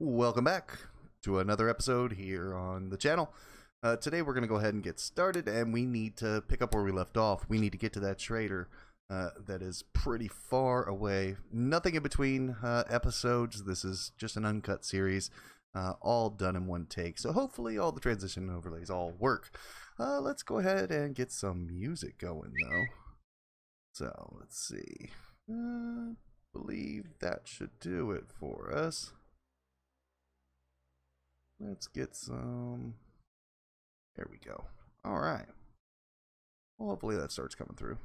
Welcome back to another episode here on the channel. Today we're going to go ahead and get started, and we need to pick up where we left off. We need to get to that trader that is pretty far away. Nothing in between episodes. This is just an uncut series, all done in one take. So hopefully all the transition overlays all work. Let's go ahead and get some music going though. So let's see. I believe that should do it for us. Let's get some. There we go. All right. Well, hopefully that starts coming through.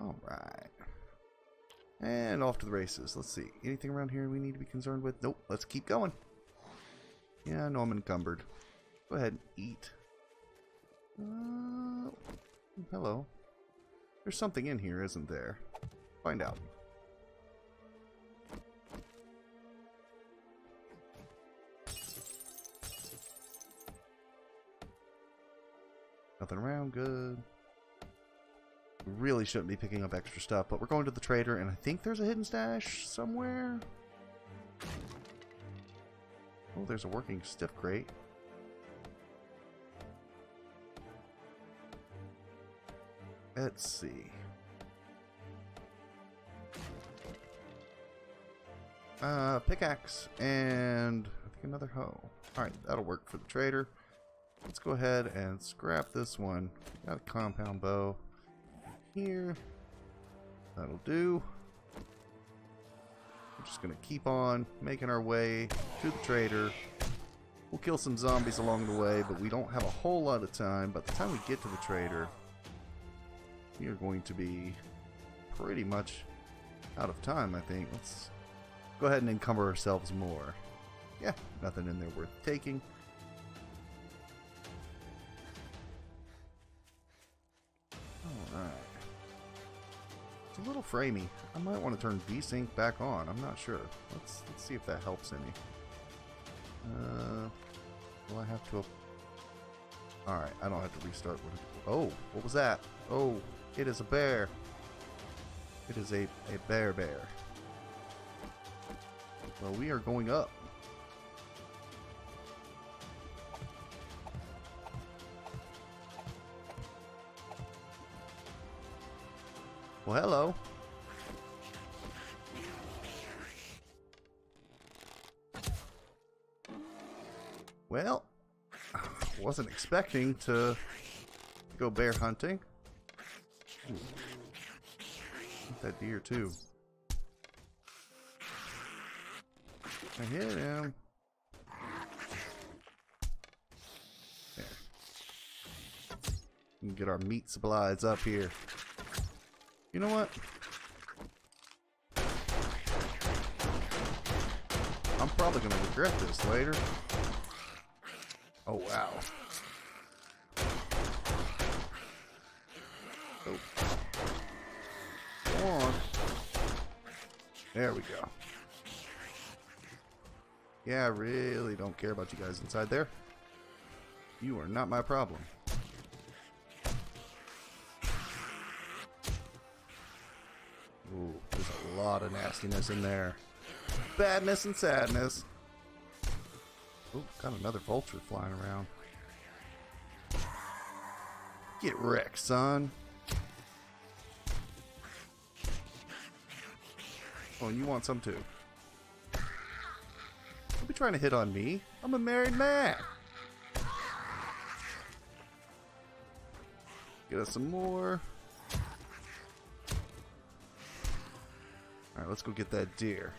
All right. And off to the races. Let's see. Anything around here we need to be concerned with? Nope. Let's keep going. Yeah, I know I'm encumbered. Go ahead and eat. Hello. There's something in here, isn't there? Find out. Nothing around, good. We really shouldn't be picking up extra stuff, but we're going to the trader, and I think there's a hidden stash somewhere. Oh, there's a working stiff crate. Let's see. Pickaxe, and I think another hoe. Alright, that'll work for the trader. Let's go ahead and scrap this one. Got a compound bow here. That'll do. We're just going to keep on making our way to the trader. We'll kill some zombies along the way, but we don't have a whole lot of time. By the time we get to the trader, we are going to be pretty much out of time, I think. Let's go ahead and encumber ourselves more. Yeah, nothing in there worth taking. A little framey. I might want to turn VSync back on. I'm not sure. Let's see if that helps any. Will I have to? Alright, I don't have to restart. Oh, what was that? Oh, it is a bear. It is a bear. Well, we are going up. Well, hello. Well, wasn't expecting to go bear hunting. Ooh. That deer too. I hit him. There. We can get our meat supplies up here. You know what? I'm probably going to regret this later. Oh, wow. Oh. Come on. There we go. Yeah, I really don't care about you guys inside there. You are not my problem. Ooh, there's a lot of nastiness in there. Badness and sadness. Ooh, got another vulture flying around. Get wrecked, son. Oh, and you want some too. Don't be trying to hit on me. I'm a married man. Get us some more. Alright, let's go get that deer.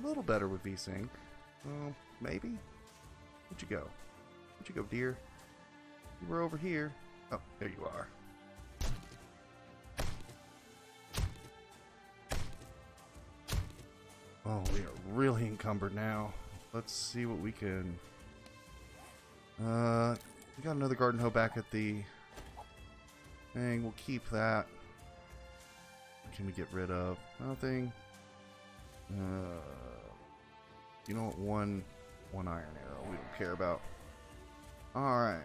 A little better with VSync. Well, maybe. Where'd you go? Where'd you go, deer? You were over here. Oh, there you are. Oh, we are really encumbered now. Let's see what we can... we got another garden hoe back at the thing. We'll keep that. Can we get rid of nothing? You know what? One iron arrow we don't care about. All right,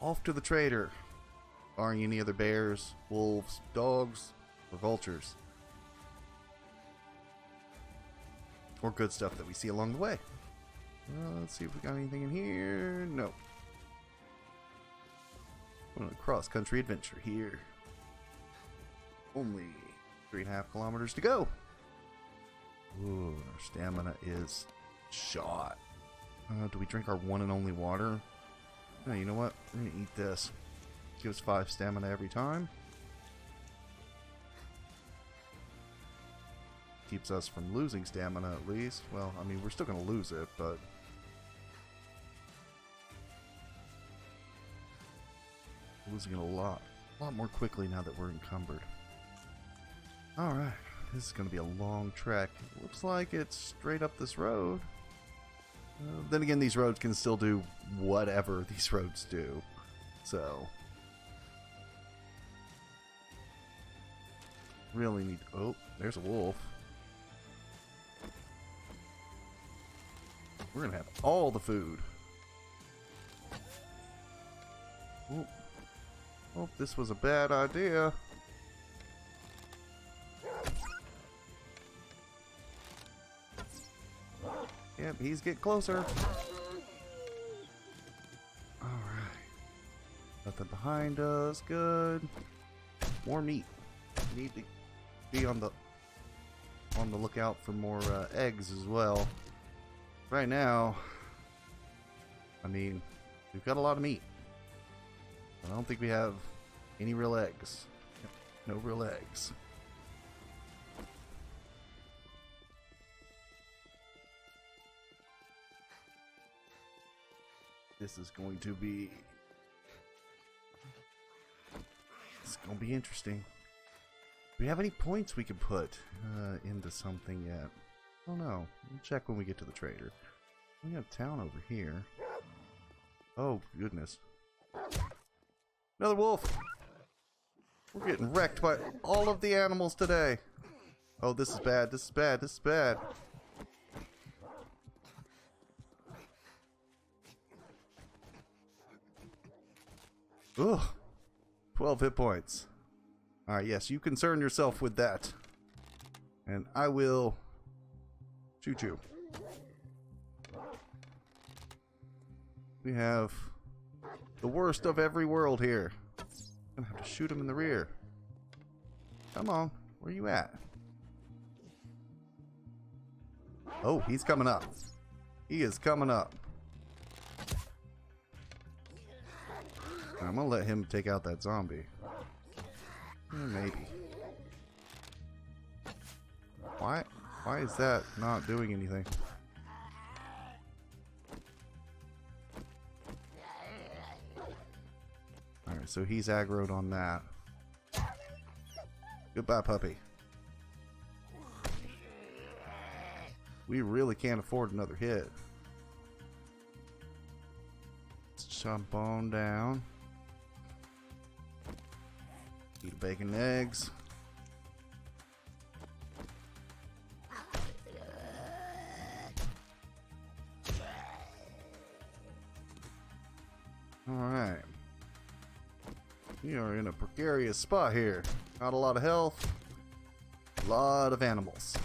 off to the trader. barring any other bears, wolves, dogs, or vultures. Or good stuff that we see along the way. Let's see if we got anything in here. No. I'm on a cross-country adventure here. Only 3.5 kilometers to go. Ooh, our stamina is shot. Do we drink our one and only water? No, you know what? I'm gonna eat this. Gives 5 stamina every time. Keeps us from losing stamina at least. Well, I mean, we're still gonna lose it, but we're losing it a lot more quickly now that we're encumbered. Alright, this is gonna be a long trek. It looks like it's straight up this road. Then again, these roads can still do whatever these roads do, so really need. Oh, there's a wolf. We're gonna have all the food. Oh, oh, this was a bad idea. Yep, he's getting closer. Alright. Nothing behind us. Good. More meat. Need to be on the lookout for more eggs as well. Right now, I mean, we've got a lot of meat. I don't think we have any real eggs. Yep, no real eggs. This is going to be... it's going to be interesting. Do we have any points we could put into something yet? I don't know. We'll check when we get to the trader. We have town over here. Oh, goodness. Another wolf! We're getting wrecked by all of the animals today. Oh, this is bad. This is bad. This is bad. Ugh, 12 hit points. Alright, yes, you concern yourself with that. And I will shoot you. We have the worst of every world here. I'm gonna have to shoot him in the rear. Come on, where you at? Oh, he's coming up. He is coming up. I'm gonna let him take out that zombie. Maybe. Why? Why is that not doing anything? Alright, so he's aggroed on that. Goodbye, puppy. We really can't afford another hit. Let's jump on down. Eat bacon and eggs. Alright. We are in a precarious spot here. Not a lot of health. A lot of animals.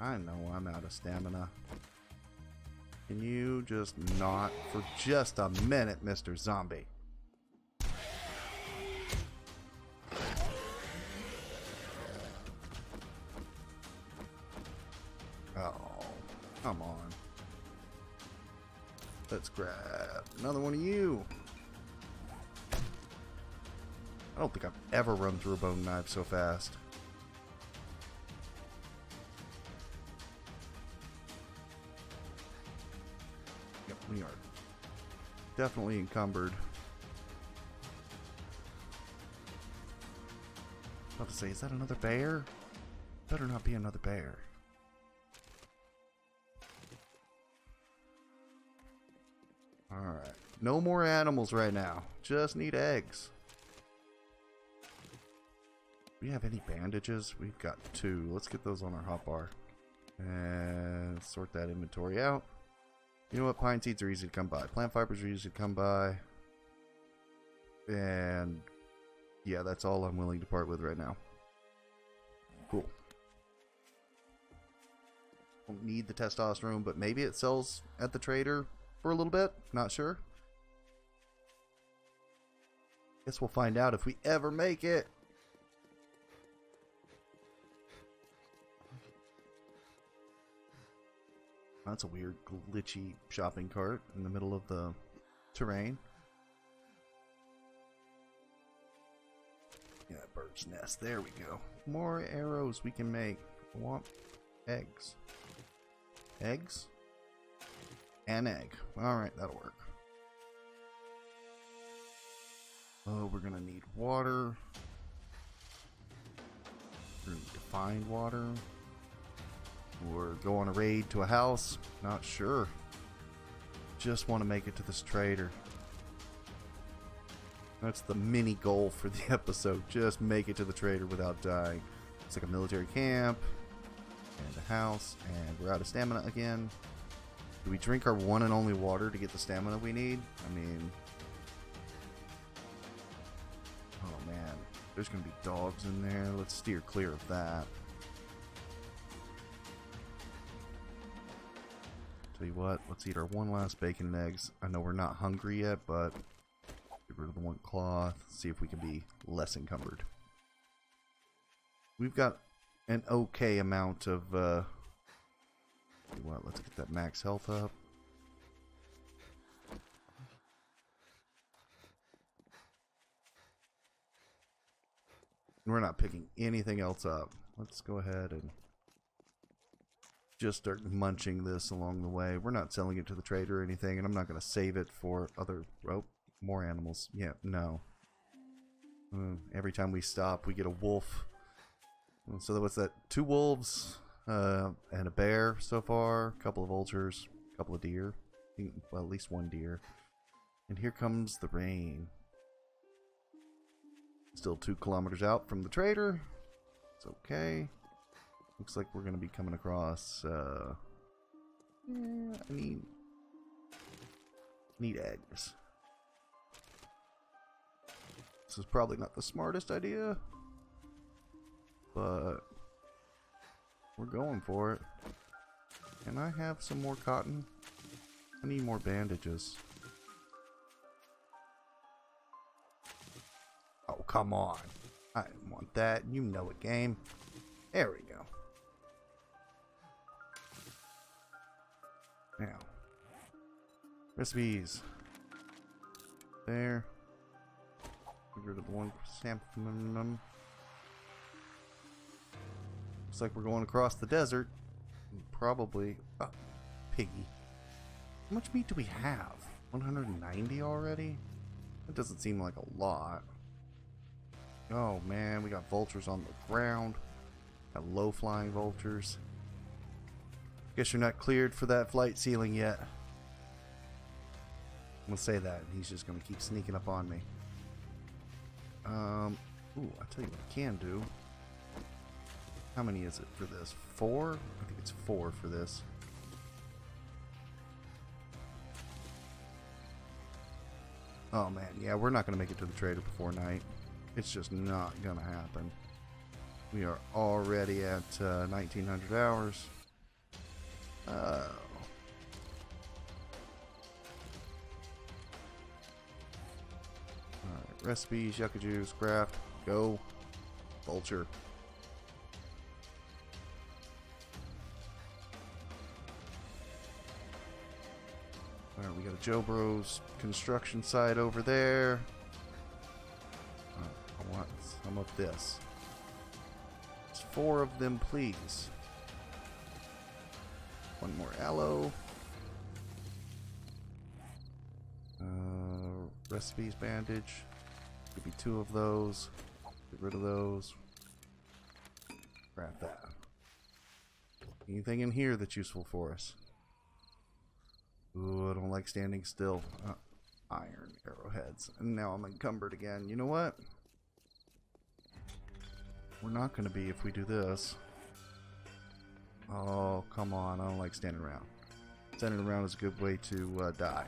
I know I'm out of stamina. Can you just not for just a minute, Mr. Zombie? Come on. Let's grab another one of you. I don't think I've ever run through a bone knife so fast. Yep, we are definitely encumbered. I was about to say, is that another bear? Better not be another bear. Alright, no more animals right now. Just need eggs. Do we have any bandages? We've got 2. Let's get those on our hotbar. And sort that inventory out. You know what? Pine seeds are easy to come by. Plant fibers are easy to come by. And yeah, that's all I'm willing to part with right now. Cool. Don't need the testosterone, but maybe it sells at the trader for a little bit. Not sure. Guess we'll find out if we ever make it. That's a weird glitchy shopping cart in the middle of the terrain. Yeah, bird's nest. There we go. More arrows we can make. I want eggs. Eggs? An egg. Alright, that'll work. Oh, we're gonna need water. We're gonna need to find water. Or go on a raid to a house. Not sure. Just want to make it to this trader. That's the mini goal for the episode. Just make it to the trader without dying. It's like a military camp. And a house. And we're out of stamina again. Do we drink our one and only water to get the stamina we need? I mean... oh man. There's going to be dogs in there. Let's steer clear of that. Tell you what, let's eat our one last bacon and eggs. I know we're not hungry yet, but get rid of the one cloth. See if we can be less encumbered. We've got an okay amount of. Tell you what, let's get that max health up. And we're not picking anything else up. Let's go ahead and just start munching this along the way. We're not selling it to the trader or anything, and I'm not going to save it for other... oh, more animals. Yeah, no. Every time we stop, we get a wolf. So what's that? 2 wolves and a bear so far. A couple of vultures. A couple of deer. Well, at least 1 deer. And here comes the rain. Still 2 kilometers out from the trader. It's okay. Looks like we're going to be coming across, yeah, I mean, need eggs. This is probably not the smartest idea, but we're going for it. Can I have some more cotton? I need more bandages. Oh, come on. I didn't want that. You know it, game. There we go. Now, recipes. There. Get rid of the one stamp. Looks like we're going across the desert. Probably. Oh, piggy. How much meat do we have? 190 already? That doesn't seem like a lot. Oh man, we got vultures on the ground. Got low-flying vultures. Guess you're not cleared for that flight ceiling yet. I'm gonna say that, and he's just gonna keep sneaking up on me. Ooh, I'll tell you what I can do. How many is it for this? 4? I think it's 4 for this. Oh man, yeah, we're not gonna make it to the trader before night. It's just not gonna happen. We are already at 1900 hours. Oh. Alright, recipes, yucca juice, craft, go. Vulture. Alright, we got a Joe Bros construction site over there. Right, I want some of this. 4 of them, please. 1 more aloe. Recipes bandage. Could be 2 of those. Get rid of those. Grab that. Anything in here that's useful for us? Ooh, I don't like standing still. Iron arrowheads. And now I'm encumbered again. You know what? We're not going to be if we do this. Oh, come on. I don't like standing around. Standing around is a good way to die.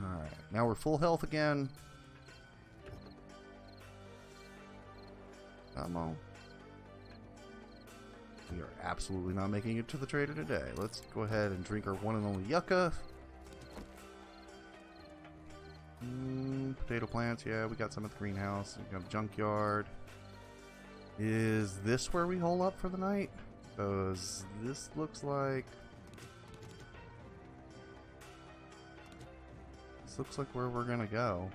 Alright, now we're full health again. Come on. We are absolutely not making it to the trader today. Let's go ahead and drink our one and only yucca. Potato plants, yeah, we got some at the greenhouse. We got a junkyard. Is this where we hole up for the night? Because this looks like... this looks like where we're gonna go.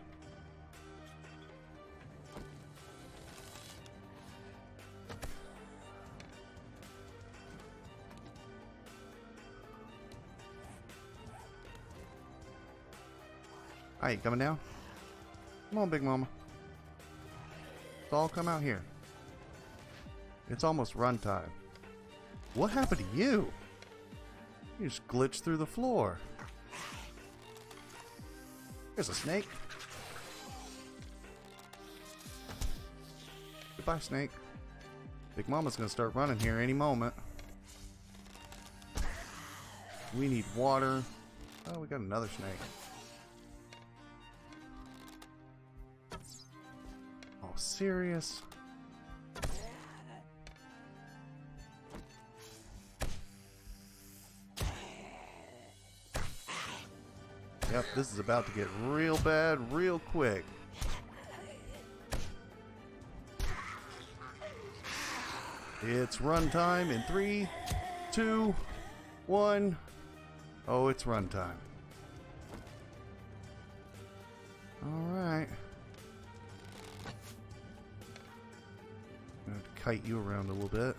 Hi, you coming down? Come on, Big Mama. Let's all come out here. It's almost run time. What happened to you? You just glitched through the floor. There's a snake. Goodbye, snake. Big Mama's gonna start running here any moment. We need water. Oh, we got another snake. Serious. Yep, this is about to get real bad real quick. It's run time in 3, 2, 1. Oh, it's run time. Alright. I'm going to kite you around a little bit.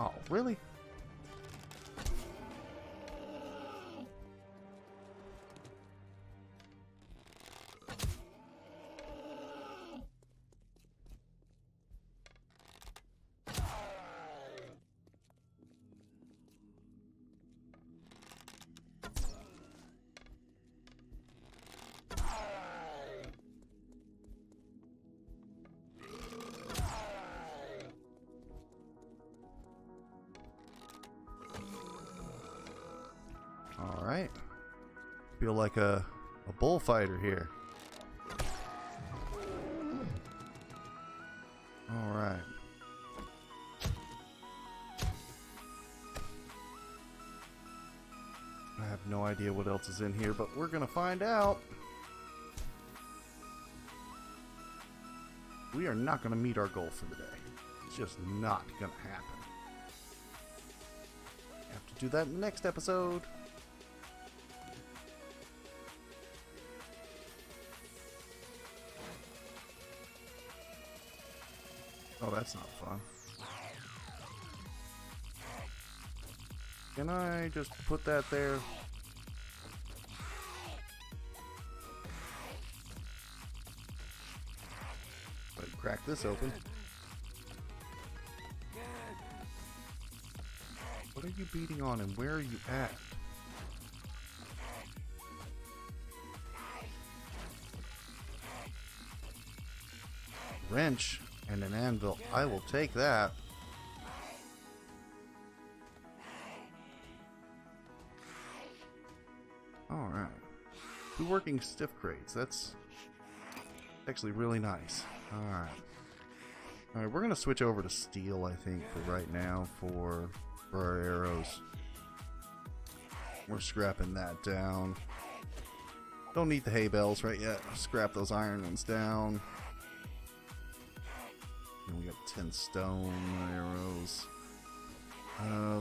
Oh, really? Alright. Feel like a bullfighter here. Alright. I have no idea what else is in here, but we're gonna find out. We are not gonna meet our goal for the day. It's just not gonna happen. Have to do that in the next episode. Oh, that's not fun. Can I just put that there? But crack this open. What are you beating on and where are you at? Wrench. And an anvil. I will take that. Alright. 2 working stiff crates. That's actually really nice. Alright. Alright, we're going to switch over to steel, I think, for right now for our arrows. We're scrapping that down. Don't need the hay bales right yet. Scrap those iron ones down. And we got 10 stone arrows.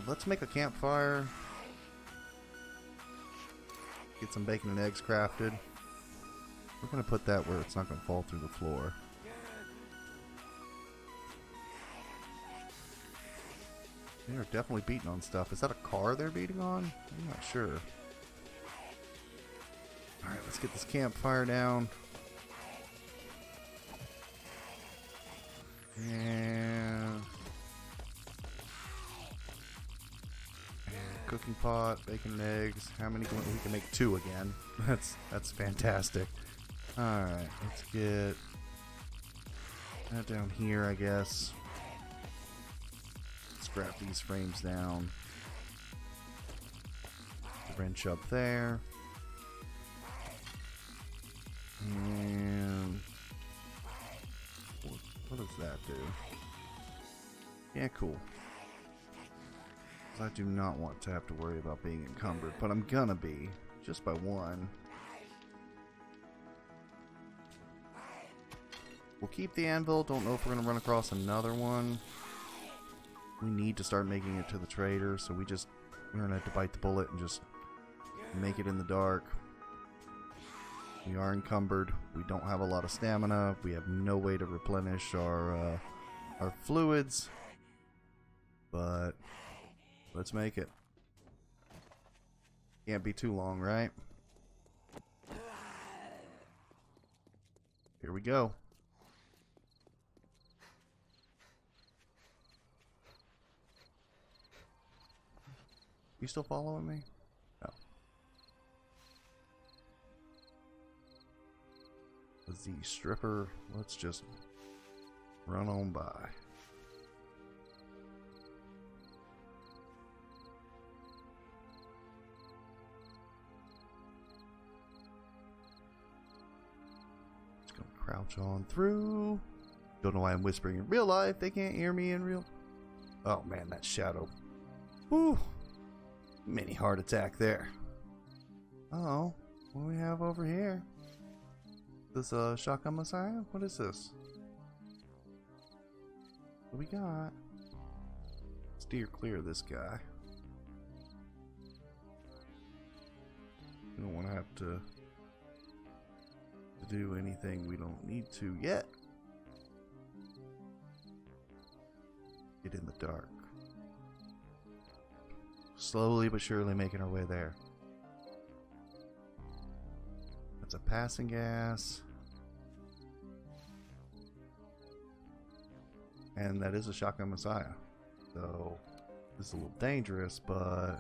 Let's make a campfire. Get some bacon and eggs crafted. We're going to put that where it's not going to fall through the floor. They are definitely beating on stuff. Is that a car they're beating on? I'm not sure. Alright, let's get this campfire down. And cooking pot, bacon and eggs. How many can we can make 2 again? That's fantastic. Alright, let's get that down here, I guess. Let's grab these frames down. Wrench up there. And what does that do? Yeah, cool. I do not want to have to worry about being encumbered, but I'm gonna be, just by one. We'll keep the anvil. Don't know if we're gonna run across another one. We need to start making it to the trader, so we're gonna have to bite the bullet and just make it in the dark. We are encumbered. We don't have a lot of stamina. We have no way to replenish our fluids, but let's make it. Can't be too long, right? Here we go. You still following me? No. The stripper. Let's just run on by. Crouch on through. Don't know why I'm whispering in real life. They can't hear me in real. Oh man, that shadow. Woo! Mini heart attack there. Oh, what do we have over here? This shotgun messiah? What is this? What we got? Steer clear of this guy. You don't want to have to do anything we don't need to yet. Get in the dark. Slowly but surely making our way there. That's a passing gas. And that is a shotgun messiah. So this is a little dangerous, but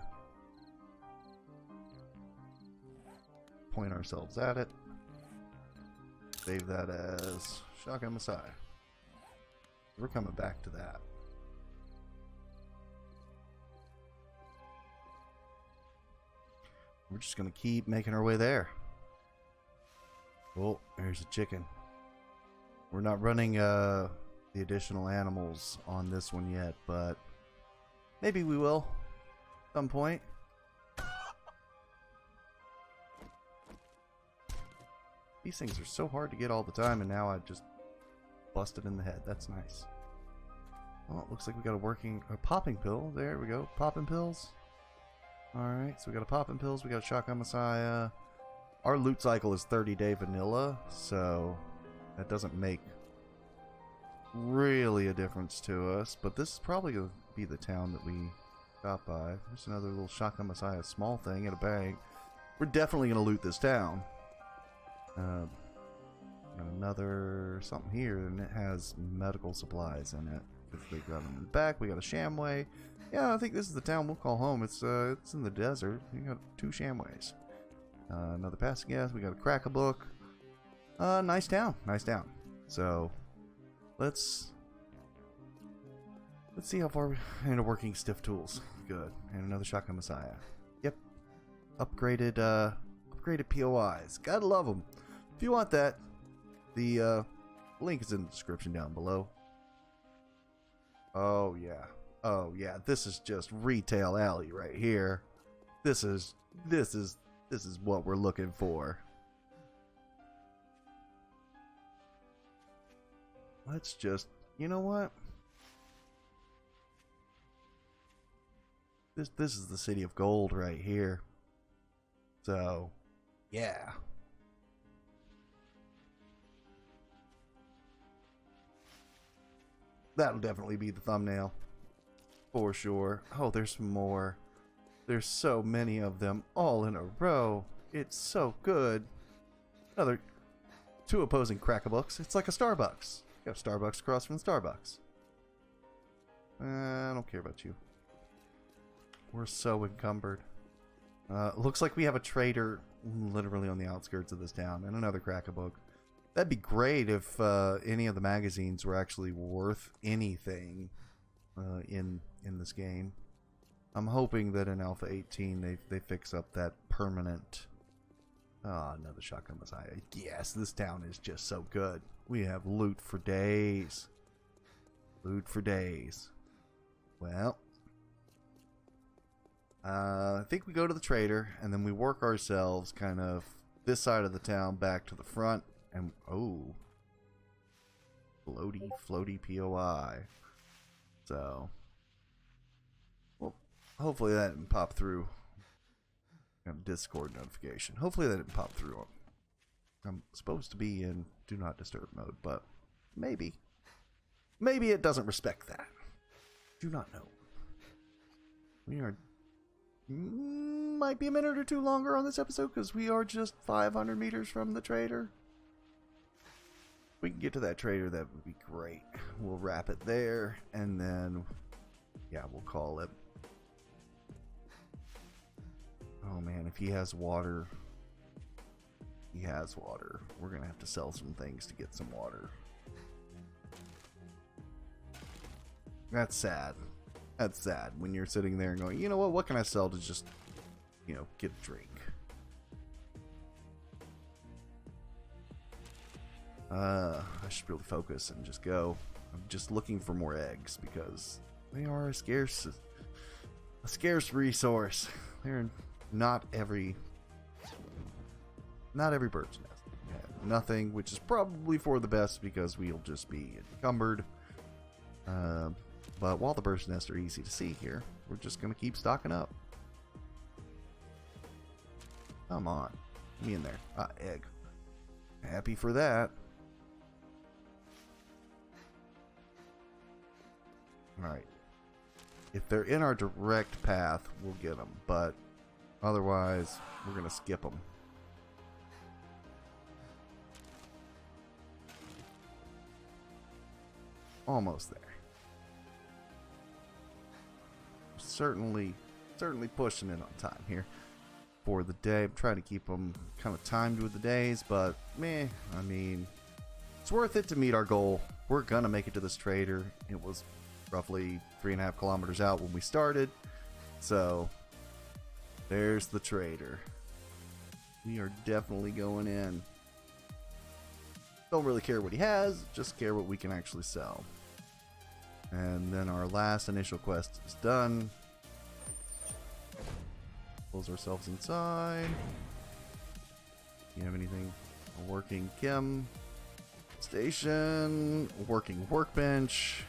point ourselves at it. Save that as shotgun messiah. We're coming back to that. We're just gonna keep making our way there. Oh, there's a chicken. We're not running the additional animals on this one yet, but maybe we will at some point. These things are so hard to get all the time, and now I just busted in the head. That's nice. Well, it looks like we got a popping pill. There we go. Popping pills. Alright, so we got a popping pills. We got a shotgun messiah. Our loot cycle is 30-day vanilla, so that doesn't make really a difference to us. But this is probably going to be the town that we got by. There's another little shotgun messiah small thing in a bag. We're definitely going to loot this town. Another something here, and it has medical supplies in it. If they got them in the back, we got a shamway. Yeah, I think this is the town we'll call home. It's in the desert. We got 2 shamways. Another passing gas. We got a crack a book. Nice town, nice town. So let's see how far we and a working stiff tools. Good, and another shotgun messiah. Yep, upgraded POIs. Gotta love them. If you want that, the link is in the description down below. Oh yeah, oh yeah, this is just retail alley right here. This is what we're looking for. Let's just, you know what, this is the city of gold right here. So yeah, that'll definitely be the thumbnail for sure. Oh, there's more. There's so many of them all in a row. It's so good. Another 2 opposing crack-a-books. It's like a Starbucks. You got a Starbucks across from the Starbucks. I don't care about you. We're so encumbered. Looks like we have a trader literally on the outskirts of this town, and another crack-a-book. That'd be great if any of the magazines were actually worth anything in this game. I'm hoping that in Alpha 18 they fix up that permanent... Oh, another shotgun Messiah. Yes, this town is just so good. We have loot for days. Loot for days. Well, I think we go to the trader, and then we work ourselves kind of this side of the town back to the front. And oh, floaty POI. So, well, hopefully that didn't pop through. Discord notification. Hopefully that didn't pop through. I'm supposed to be in do not disturb mode, but maybe it doesn't respect that. Do not know. We are might be a minute or two longer on this episode because we are just 500 meters from the trader. If we can get to that trader, that would be great. We'll wrap it there, and then yeah, we'll call it. Oh man, if he has water, he has water. We're gonna have to sell some things to get some water. That's sad. That's sad when you're sitting there and going, you know what can I sell to just, you know, get a drink? I should really focus and just go. I'm just looking for more eggs because they are a scarce resource. They're in not every bird's nest. Yeah, nothing, which is probably for the best because we'll just be encumbered. But while the bird's nests are easy to see here, we're just gonna keep stocking up. Come on, get me in there. Ah, egg. Happy for that. All right. If they're in our direct path, we'll get them, but otherwise, we're going to skip them. Almost there. Certainly pushing it on time here for the day. I'm trying to keep them kind of timed with the days, but meh, I mean, it's worth it to meet our goal. We're going to make it to this trader. It was roughly 3.5 kilometers out when we started, so there's the trader. We are definitely going in. Don't really care what he has, just care what we can actually sell. And then our last initial quest is done. Pulls ourselves inside. You have anything? A working chem station, a working workbench.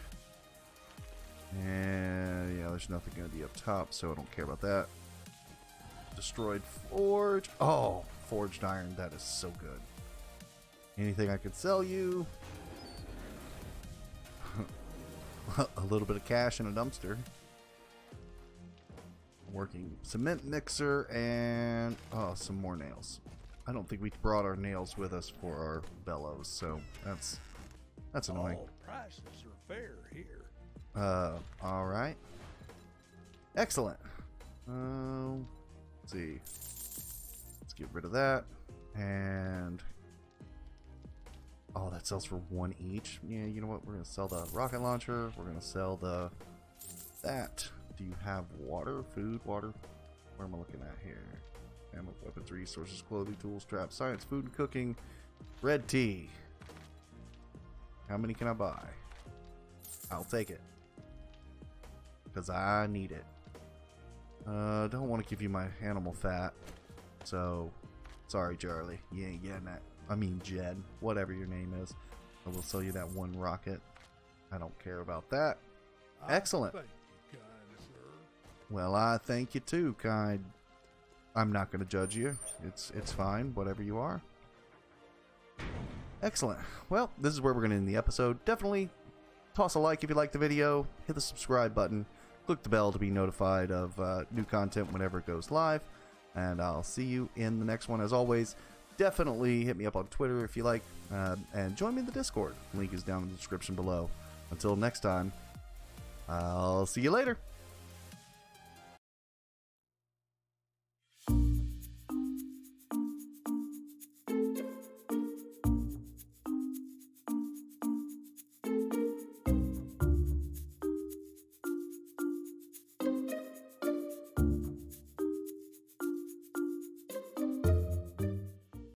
And yeah, there's nothing going to be up top, so I don't care about that. Destroyed forge. Oh, forged iron. That is so good. Anything I could sell you? A little bit of cash in a dumpster. Working cement mixer and oh, some more nails. I don't think we brought our nails with us for our bellows, so that's annoying. All prices are fair here. All right. Excellent. Let's see. Let's get rid of that. And oh, that sells for one each. Yeah, you know what? We're going to sell the rocket launcher. We're going to sell the that. Do you have water? Food, water? What am I looking at here? Ammo, weapons, resources, clothing, tools, traps, science, food, and cooking. Red tea. How many can I buy? I'll take it because I need it. Don't want to give you my animal fat, so sorry, Charlie. You ain't getting that. I mean, Jed, whatever your name is. I will sell you that one rocket. I don't care about that. Excellent. Well, I thank you too, kind. I'm not going to judge you. It's fine, whatever you are. Excellent. Well, this is where we're going to end the episode. Definitely. Toss a like if you liked the video, hit the subscribe button, click the bell to be notified of new content whenever it goes live, and I'll see you in the next one. As always, definitely hit me up on Twitter if you like, and join me in the Discord. Link is down in the description below. Until next time, I'll see you later.